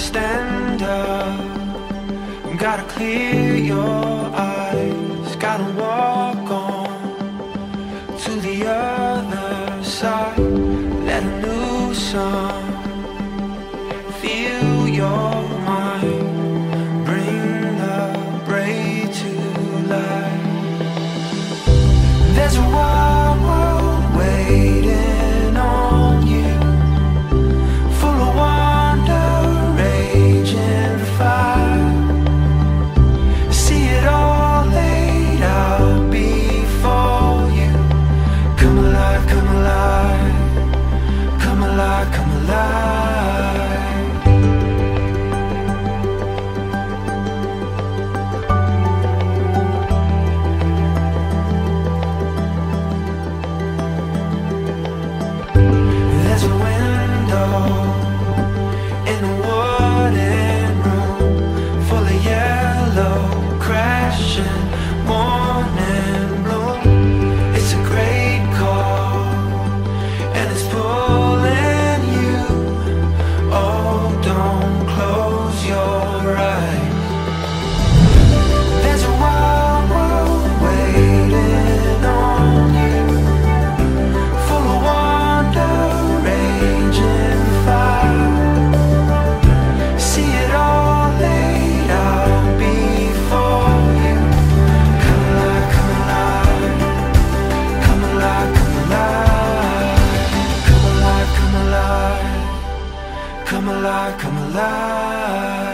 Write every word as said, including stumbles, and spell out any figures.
Stand up, gotta clear your eyes, gotta walk on to the other side. Let a new song fill your mind, bring the brave to life. There's a wild world waiting on you, full of wonder, and fire. See it all laid out before you. Come alive, come alive, come alive, come alive. There's a window in the wooden crashing morning bloom. It's a great call, and it's pulling you. Oh, don't close your eyes. There's a wild world waiting on you, full of wonder, raging fire. See it all laid out before. Come alive, come alive.